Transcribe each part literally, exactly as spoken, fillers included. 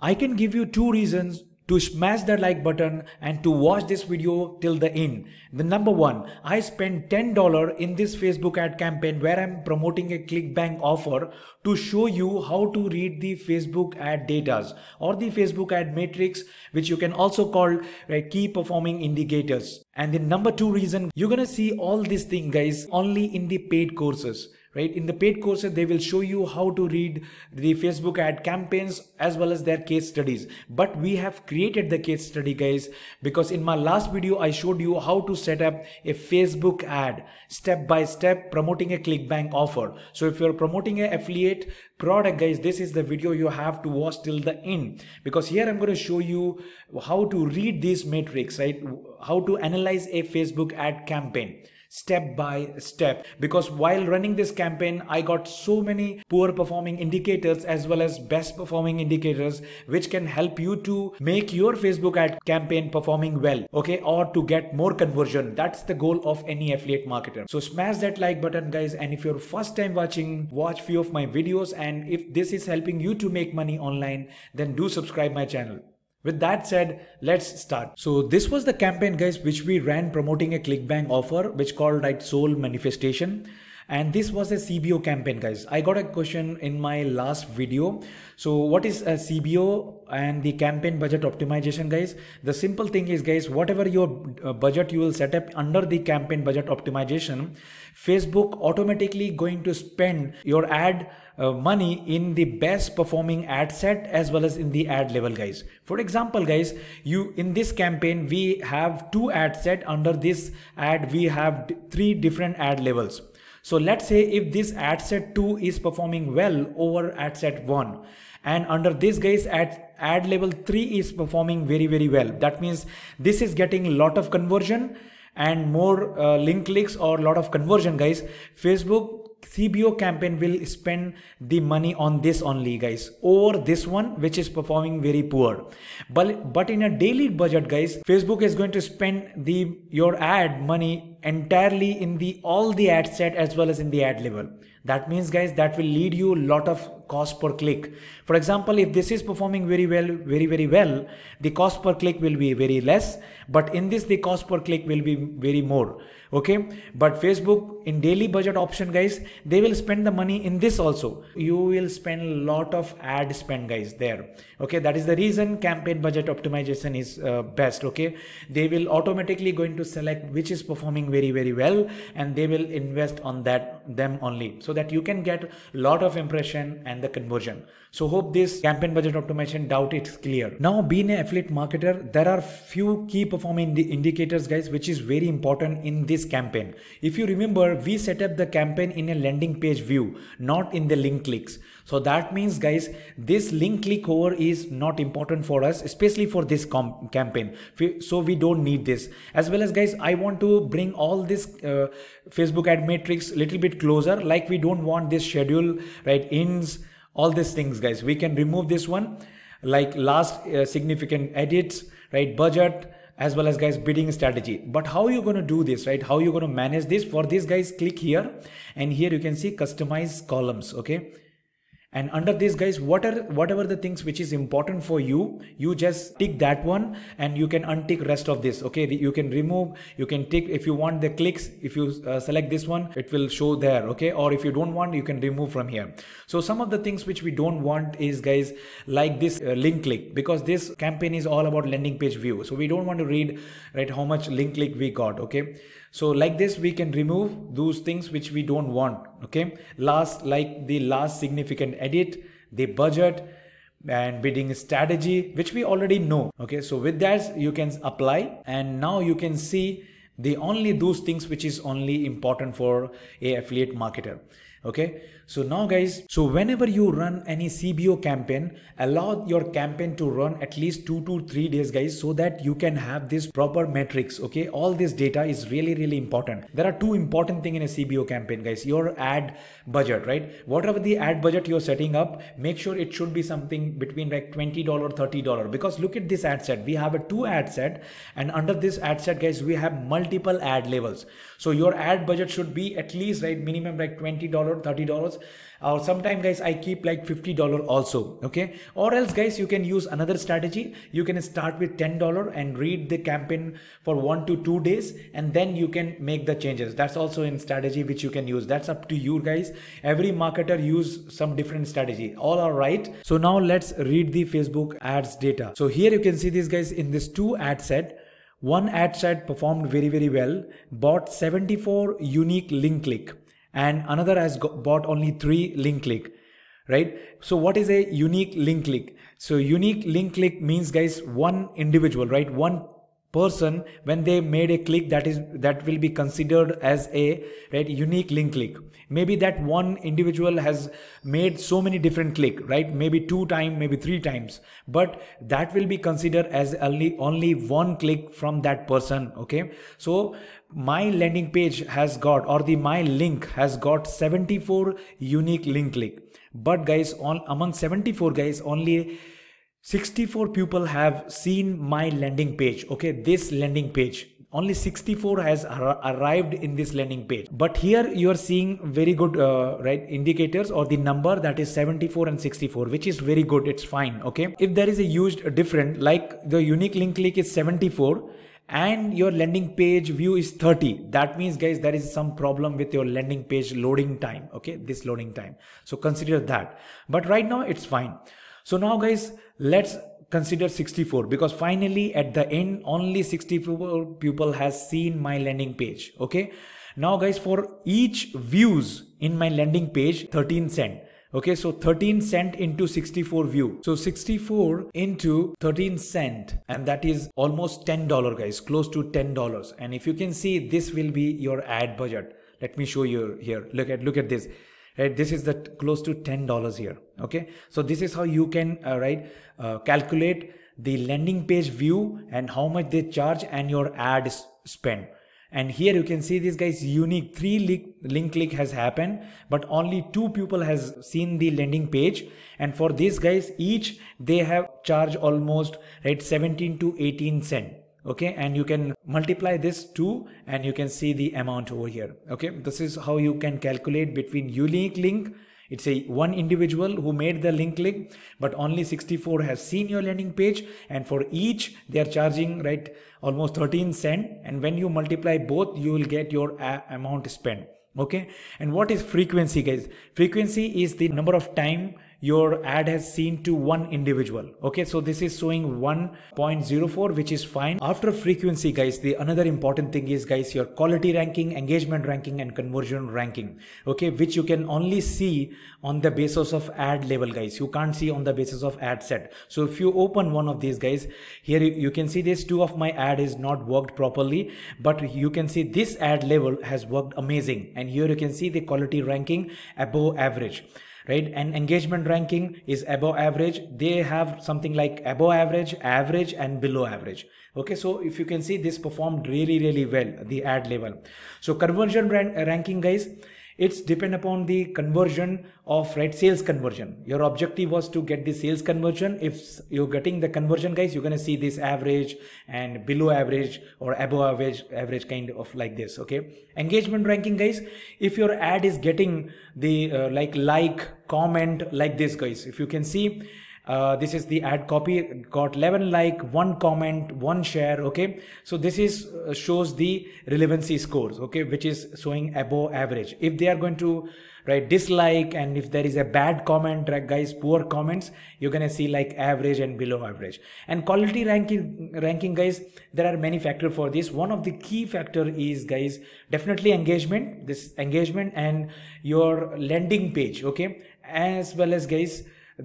I can give you two reasons to smash that like button and to watch this video till the end. The number one, I spent ten dollars in this Facebook ad campaign where I'm promoting a Clickbank offer to show you how to read the Facebook ad data or the Facebook ad matrix, which you can also call uh, key performing indicators. And the number two reason, you're gonna see all these things, guys, only in the paid courses. Right? In the paid courses, they will show you how to read the Facebook ad campaigns as well as their case studies. But we have created the case study, guys, because in my last video, I showed you how to set up a Facebook ad step by step promoting a Clickbank offer. So if you're promoting an affiliate product, guys, this is the video you have to watch till the end, because here I'm going to show you how to read these metrics, right? How to analyze a Facebook ad campaign step by step, because while running this campaign I got so many poor performing indicators as well as best performing indicators which can help you to make your Facebook ad campaign performing well, okay, or to get more conversion. That's the goal of any affiliate marketer. So smash that like button, guys, and if you're first time watching, watch few of my videos, and if this is helping you to make money online, then do subscribe my channel. With that said, let's start. So this was the campaign, guys, which we ran promoting a Clickbank offer, which called right Soul Manifestation. And this was a C B O campaign, guys. I got a question in my last video. So what is a C B O and the campaign budget optimization, guys? The simple thing is, guys, whatever your budget you will set up under the campaign budget optimization, Facebook automatically going to spend your ad uh, money in the best performing ad set as well as in the ad level, guys. For example, guys, you in this campaign, we have two ad set. Under this ad, we have three different ad levels. So let's say if this ad set two is performing well over ad set one, and under this, guys, ad, ad level three is performing very, very well. That means this is getting a lot of conversion and more uh, link clicks or a lot of conversion, guys. Facebook C B O campaign will spend the money on this only, guys, over this one which is performing very poor. But, but in a daily budget, guys, Facebook is going to spend the your ad money entirely in the all the ad set as well as in the ad level. That means, guys, that will lead you a lot of cost per click. For example, if this is performing very well, very, very well, the cost per click will be very less, but in this, the cost per click will be very more. Okay. But Facebook in daily budget option, guys, they will spend the money in this also. You will spend a lot of ad spend, guys, there. Okay. That is the reason campaign budget optimization is uh, best. Okay. They will automatically going to select which is performing very, very well, and they will invest on that them only, so that you can get a lot of impression and the conversion. So hope this campaign budget optimization doubt it's clear. Now, being an affiliate marketer, there are few key performing indicators, guys, which is very important in this campaign. If you remember, we set up the campaign in a landing page view, not in the link clicks. So that means, guys, this link click over is not important for us, especially for this campaign. So we don't need this. As well as, guys, I want to bring all this uh, Facebook ad matrix little bit closer. Like, we don't want this schedule, right, ins, all these things, guys. We can remove this one, like last uh, significant edits, right, budget, as well as, guys, bidding strategy. But how you're going to do this, right? How you're going to manage this? For this, guys, click here, and here you can see customize columns. Okay. And under this, guys, what are, whatever the things which is important for you, you just tick that one, and you can untick rest of this. Okay. You can remove, you can tick if you want the clicks. If you uh, select this one, it will show there. Okay. Or if you don't want, you can remove from here. So some of the things which we don't want is, guys, like this uh, link click, because this campaign is all about landing page view. So we don't want to read, right, how much link click we got. Okay. So like this, we can remove those things which we don't want. Okay. Last, like the last significant edit, the budget and bidding strategy, which we already know. Okay. So with that, you can apply, and now you can see the only those things which is only important for a affiliate marketer. Okay. So now, guys, so whenever you run any C B O campaign, allow your campaign to run at least two to three days, guys, so that you can have this proper metrics. Okay. All this data is really, really important. There are two important things in a C B O campaign, guys, your ad budget, right? Whatever the ad budget you're setting up, make sure it should be something between like twenty dollars or thirty dollars, because look at this ad set. We have a two ad set, and under this ad set, guys, we have multiple ad levels. So your ad budget should be at least, right, minimum like twenty dollars twenty-five dollars, thirty dollars, or sometimes guys I keep like fifty dollars also, okay? Or else guys you can use another strategy. You can start with ten dollars and read the campaign for one to two days and then you can make the changes. That's also in strategy which you can use. That's up to you guys. Every marketer use some different strategy. All are right. So now let's read the Facebook ads data. So here you can see these guys in this two ad set. One ad set performed very, very well, bought seventy-four unique link click, and another has got, bought only three link click, right? So what is a unique link click? So unique link click means guys, one individual, right? One person, when they made a click, that is, that will be considered as a, right, unique link click. Maybe that one individual has made so many different click, right? Maybe two times, maybe three times, but that will be considered as only, only one click from that person. Okay. So my landing page has got, or the, my link has got seventy-four unique link click, but guys on among seventy-four guys, only sixty-four people have seen my landing page. Okay, this landing page. Only sixty-four has ar- arrived in this landing page. But here you are seeing very good uh, right indicators or the number that is seventy-four and sixty-four, which is very good. It's fine. Okay. If there is a huge difference, like the unique link click is seventy-four and your landing page view is thirty. That means guys, there is some problem with your landing page loading time. Okay, this loading time. So consider that. But right now it's fine. So now guys, let's consider sixty-four, because finally at the end only sixty-four people has seen my landing page. Okay. Now guys, for each views in my landing page, thirteen cents. Okay. So thirteen cents into sixty-four view. So sixty-four into thirteen cents, and that is almost ten dollars guys, close to ten dollars. And if you can see, this will be your ad budget. Let me show you here. Look at, look at this. Right, this is the close to ten dollars here. Okay. So this is how you can, uh, right, uh, calculate the landing page view and how much they charge and your ad spend. And here you can see this guy's unique three link, link click has happened, but only two people has seen the landing page. And for these guys, each they have charged almost, right, seventeen to eighteen cents. Okay. And you can multiply this two and you can see the amount over here. Okay. This is how you can calculate between unique link. It's a one individual who made the link click, but only sixty-four has seen your landing page. And for each they are charging, right, almost thirteen cents. And when you multiply both, you will get your amount spent. Okay. And what is frequency guys? Frequency is the number of time your ad has seen to one individual. Okay. So this is showing one point zero four, which is fine. After frequency guys, the another important thing is guys, your quality ranking, engagement ranking, and conversion ranking. Okay. Which you can only see on the basis of ad level guys. You can't see on the basis of ad set. So if you open one of these guys here, you can see this two of my ad is not worked properly, but you can see this ad level has worked amazing. And here you can see the quality ranking above average. Right. And engagement ranking is above average. They have something like above average, average, and below average. Okay. So if you can see, this performed really, really well, the ad level. So conversion rank, ranking guys, it's depend upon the conversion of, right, sales conversion. Your objective was to get the sales conversion. If you're getting the conversion guys, you're going to see this average and below average or above average, average kind of like this. Okay. Engagement ranking guys, if your ad is getting the uh, like, like comment like this guys, if you can see, Uh, this is the ad copy, got eleven like, one comment, one share. Okay. So this is uh, shows the relevancy scores. Okay. Which is showing above average. If they are going to, right, dislike, and if there is a bad comment, right, guys, poor comments, you're going to see like average and below average. And quality ranking, ranking guys, there are many factors for this. One of the key factor is guys, definitely engagement, this engagement and your landing page. Okay. As well as guys,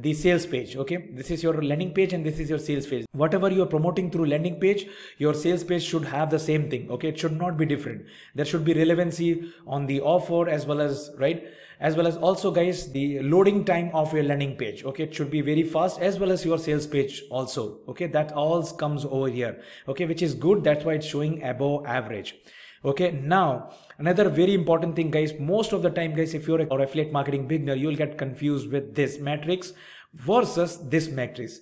the sales page. Okay. This is your landing page and this is your sales page. Whatever you are promoting through landing page, your sales page should have the same thing. Okay. It should not be different. There should be relevancy on the offer as well as, right, as well as also guys, the loading time of your landing page. Okay. It should be very fast, as well as your sales page also. Okay. That all comes over here. Okay. Which is good. That's why it's showing above average. Okay. Now another very important thing guys, most of the time guys, if you're an affiliate marketing beginner, you'll get confused with this matrix versus this matrix.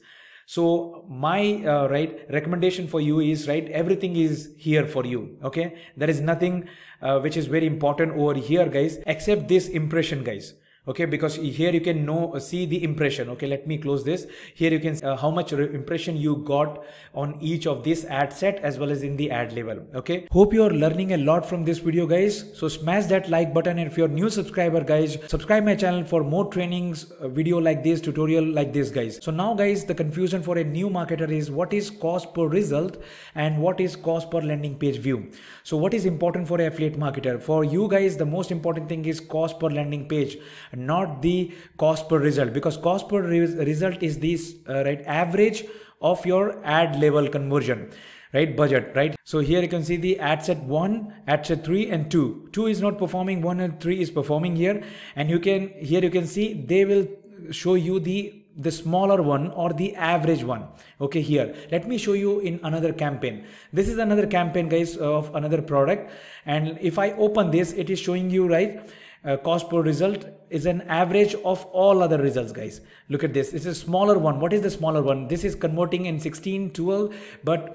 So my uh, right recommendation for you is, right, everything is here for you. Okay, there is nothing uh, which is very important over here, guys, except this impression, guys. Okay, because here you can know, see the impression. Okay, let me close this. Here you can see uh, how much impression you got on each of this ad set as well as in the ad level. Okay, hope you're learning a lot from this video, guys. So smash that like button, and if you're new subscriber, guys, subscribe my channel for more trainings, video like this, tutorial like this, guys. So now, guys, the confusion for a new marketer is what is cost per result and what is cost per landing page view. So what is important for an affiliate marketer? For you guys, the most important thing is cost per landing page, not the cost per result, because cost per res result is this uh, right average of your ad level conversion, right, budget, right? So here you can see the ad set one, ad set three and two. Two is not performing, one and three is performing here, and you can, here you can see they will show you the the smaller one or the average one. Okay, here let me show you in another campaign. This is another campaign, guys, of another product, and if I open this, it is showing you, right, Uh, cost per result is an average of all other results, guys. Look at this, it's a smaller one. What is the smaller one? This is converting in sixteen, twelve, but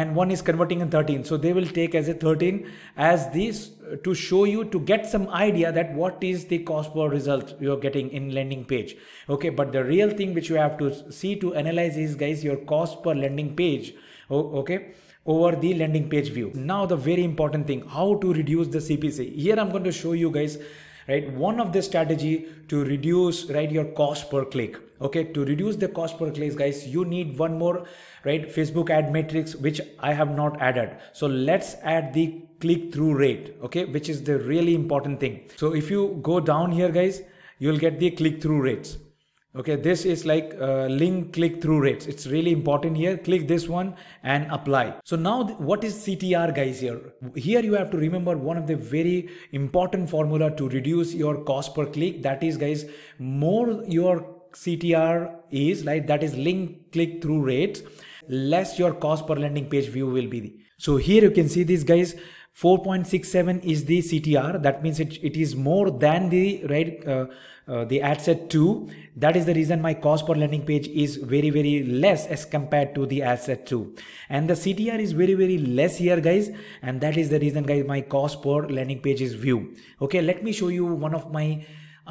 and one is converting in thirteen. So they will take as a thirteen as this to show you, to get some idea that what is the cost per result you're getting in landing page. Okay, but the real thing which you have to see to analyze is, guys, your cost per landing page. Oh, okay, over the landing page view. Now the very important thing, how to reduce the C P C. Here I'm going to show you, guys, right, one of the strategy to reduce, right, your cost per click. Okay, to reduce the cost per click, guys, you need one more, right, Facebook ad matrix, which I have not added. So let's add the click through rate, okay, which is the really important thing. So if you go down here, guys, you'll get the click through rates. Okay, this is like uh, link click through rates. It's really important here. Click this one and apply. So now what is C T R, guys? Here, here you have to remember one of the very important formula to reduce your cost per click. That is, guys, more your C T R is, like, that is link click through rates, less your cost per landing page view will be. So here you can see this, guys. four point six seven is the C T R. That means it, it is more than the, right, uh, uh, the ad set two. That is the reason my cost per landing page is very, very less as compared to the ad set two. And the C T R is very, very less here, guys. And that is the reason, guys, my cost per landing page is view. Okay, let me show you one of my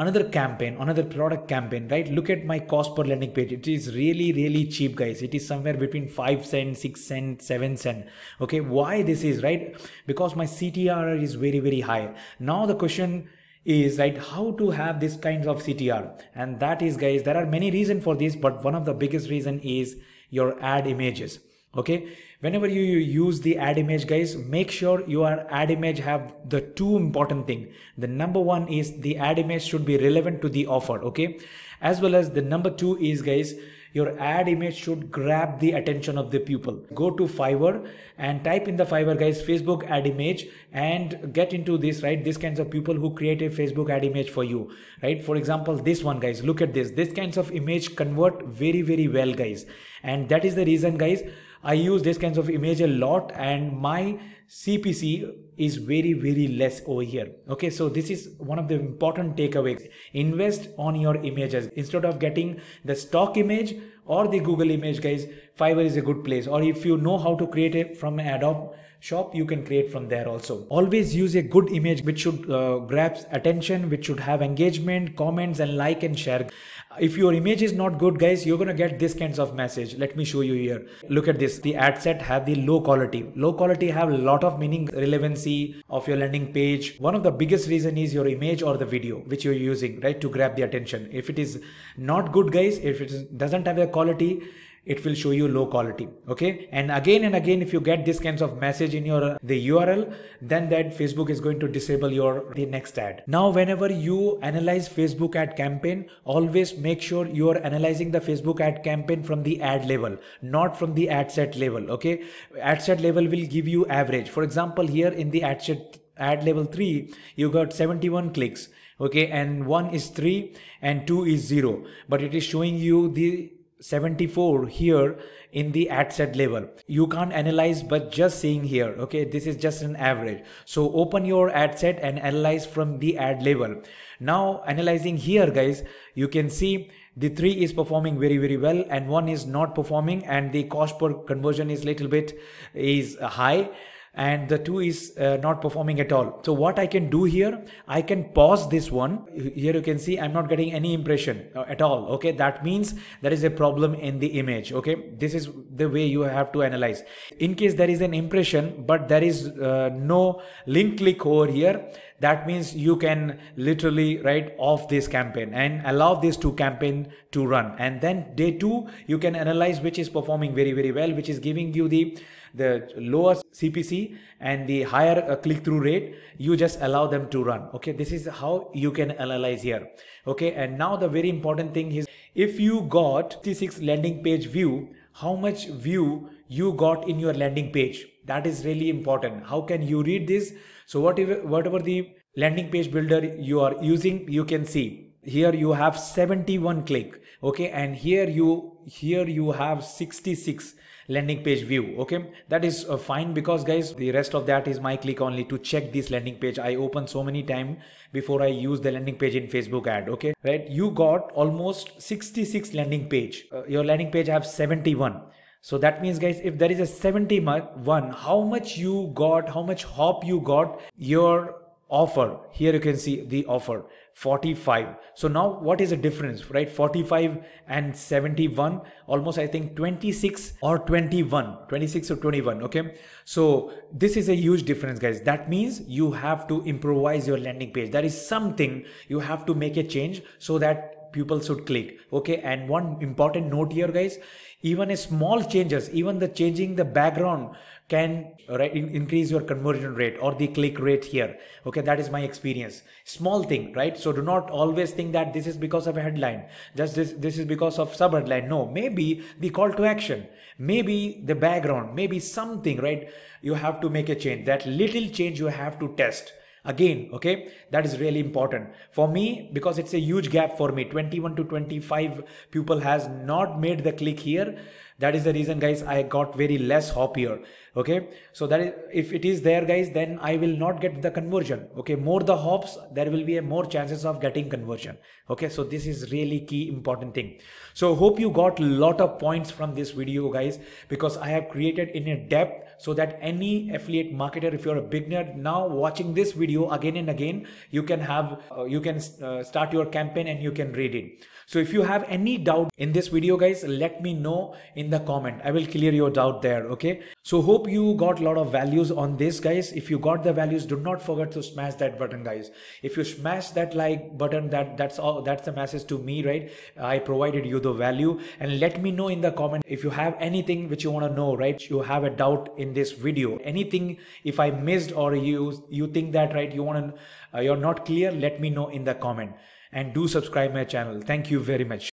another campaign, another product campaign, right? Look at my cost per landing page. It is really, really cheap, guys. It is somewhere between five cent, six cent, seven cent. Okay, why this is, right? Because my C T R is very, very high. Now the question is, right, how to have this kind of C T R? And that is, guys, there are many reasons for this, but one of the biggest reason is your ad images. Okay, whenever you, you use the ad image, guys, make sure your ad image have the two important thing. The number one is the ad image should be relevant to the offer. Okay, as well as the number two is, guys, your ad image should grab the attention of the people. Go to Fiverr and type in the Fiverr, guys, Facebook ad image, and get into this, right, these kinds of people who create a Facebook ad image for you, right? For example, this one, guys, look at this. This kinds of image convert very, very well, guys. And that is the reason, guys, I use this kinds of image a lot, and my C P C is very, very less over here. Okay, so this is one of the important takeaways. Invest on your images. Instead of getting the stock image or the Google image, guys, Fiverr is a good place. Or if you know how to create it from an Adobe shop, you can create from there also. Always use a good image which should uh, grab attention, which should have engagement, comments, and like and share. If your image is not good, guys, you're gonna get this kinds of message. Let me show you here. Look at this. The ad set have the low quality. Low quality have a lot of meaning, relevancy of your landing page. One of the biggest reason is your image or the video which you're using, right, to grab the attention. If it is not good, guys, if it doesn't have a quality, it will show you low quality. Okay, and again and again, if you get this kinds of message in your the U R L, then that Facebook is going to disable your the next ad. Now whenever you analyze Facebook ad campaign, always make sure you are analyzing the Facebook ad campaign from the ad level, not from the ad set level. Okay, ad set level will give you average. For example, here in the ad set ad level three, you got seventy-one clicks. Okay, and one is three and two is zero, but it is showing you the seventy-four here in the ad set level. You can't analyze but just seeing here. Okay, this is just an average. So open your ad set and analyze from the ad level. Now analyzing here, guys, you can see the three is performing very very well and one is not performing, and the cost per conversion is little bit is high, and the two is uh, not performing at all. So what I can do here, I can pause this one. Here you can see I'm not getting any impression at all. Okay, that means there is a problem in the image. Okay, this is the way you have to analyze. In case there is an impression but there is uh, no link click over here, that means you can literally write off this campaign and allow these two campaign to run. And then day two, you can analyze which is performing very very well, which is giving you the the lower C P C and the higher uh, click-through rate. You just allow them to run. Okay, this is how you can analyze here. Okay, and now the very important thing is, if you got fifty-six landing page view, how much view you got in your landing page? That is really important. How can you read this? So whatever whatever the landing page builder you are using, you can see here you have seventy-one click. Okay, and here you here you have sixty-six landing page view. Okay, that is uh, fine, because guys, the rest of that is my click only to check this landing page. I open so many times before I use the landing page in Facebook ad. Okay, right, you got almost sixty-six landing page. Uh, your landing page have seventy-one. So that means, guys, if there is a seventy-one, how much you got, how much hop you got, your offer. Here you can see the offer forty-five. So now what is the difference, right? forty-five and seventy-one, almost I think twenty-six or twenty-one, twenty-six or twenty-one. Okay, so this is a huge difference, guys. That means you have to improvise your landing page. That is something you have to make a change so that people should click. Okay, and one important note here, guys, even a small changes, even the changing the background can right, in, increase your conversion rate or the click rate here. Okay, that is my experience. Small thing, right? So do not always think that this is because of a headline, just this this is because of sub headline. No, maybe the call to action, maybe the background, maybe something, right? You have to make a change. That little change you have to test again. Okay, that is really important for me, because it's a huge gap for me. Twenty-one to twenty-five people has not made the click here. That is the reason, guys, I got very less hop here. Okay, so that is, if it is there, guys, then I will not get the conversion. Okay, more the hops, there will be a more chances of getting conversion. Okay, so this is really key important thing. So hope you got lot of points from this video, guys, because I have created in a depth so that any affiliate marketer, if you're a beginner now watching this video again and again, you can have, uh, you can uh, start your campaign and you can read it. So if you have any doubt in this video, guys, let me know in the comment. I will clear your doubt there. Okay, so hope you got a lot of values on this, guys. If you got the values, do not forget to smash that button, guys. If you smash that like button, that that's all, that's the message to me, right? I provided you the value. And let me know in the comment if you have anything which you want to know, right? You have a doubt in this video, anything if I missed, or you you think that, right, you want to uh, you're not clear, let me know in the comment. And do subscribe my channel. Thank you very much.